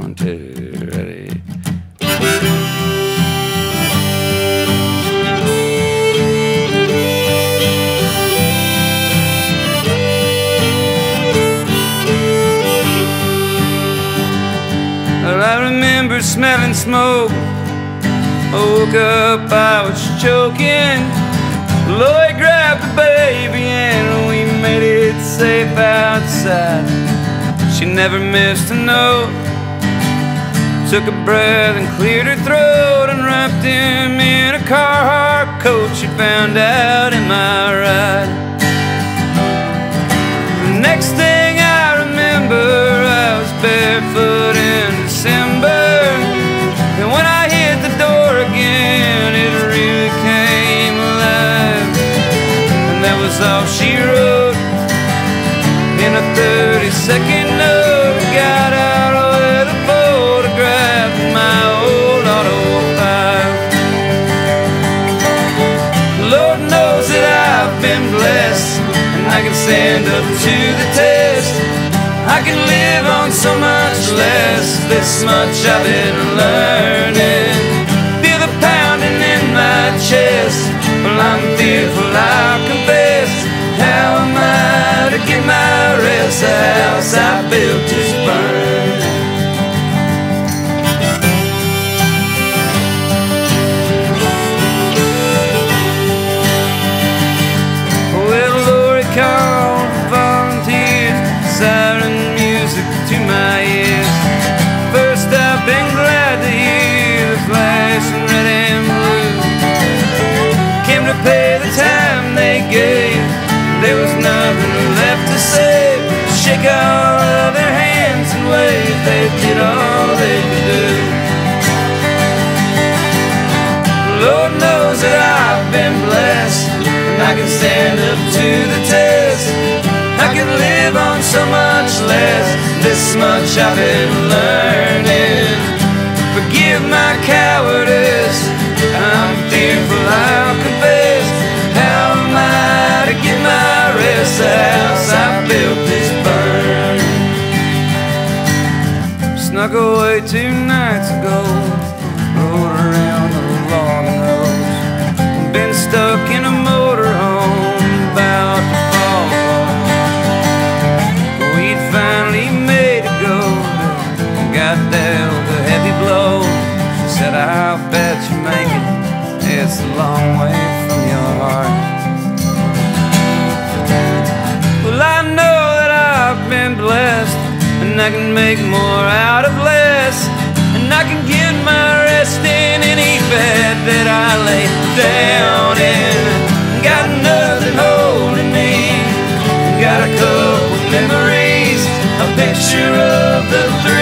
One, two, ready. Well, I remember smelling smoke. I woke up, I was choking. Lloyd grabbed the baby and we made it safe outside. She never missed a note. Took a breath and cleared her throat and wrapped him in a Carhartt coat. She found out, am I right? The next thing I remember, I was barefoot in December. And when I hit the door again, it really came alive. And that was all she wrote in a 30-second note. Got out a little photograph of my old auto file. Lord knows that I've been blessed, and I can stand up to the test. I can live on so much less. This much I've been learning. Feel the pounding in my chest. Well, I'm fearful, I'll confess. How am I to get my rest? The house I built is burned. Well, Lori called for volunteers, siren music to my ears. First, I've been glad to hear the flashing red and blue. Came to pay the time they gave. There was nothing left to say. Shake all of their hands and wave. They did all they could do. Lord knows that I've been blessed, and I can stand up to the test. I can live on so much less. This much I've been learning. Forgive my cowardice. I'm fearful, I'll confess. How am I to get my rest? The house I built is burned. Snuck away 2 nights ago. Rode around the long road. Been stuck in a motorhome, about to fall off. We finally made it go. Got dealt a heavy blow. She said, I'll bet you make it. It's a long way from your heart. Well, I know that I've been blessed, and I can make more out of less, and I can get my rest in any bed that I lay down in. Got nothing holding me. Got a couple memories, a picture of the 3.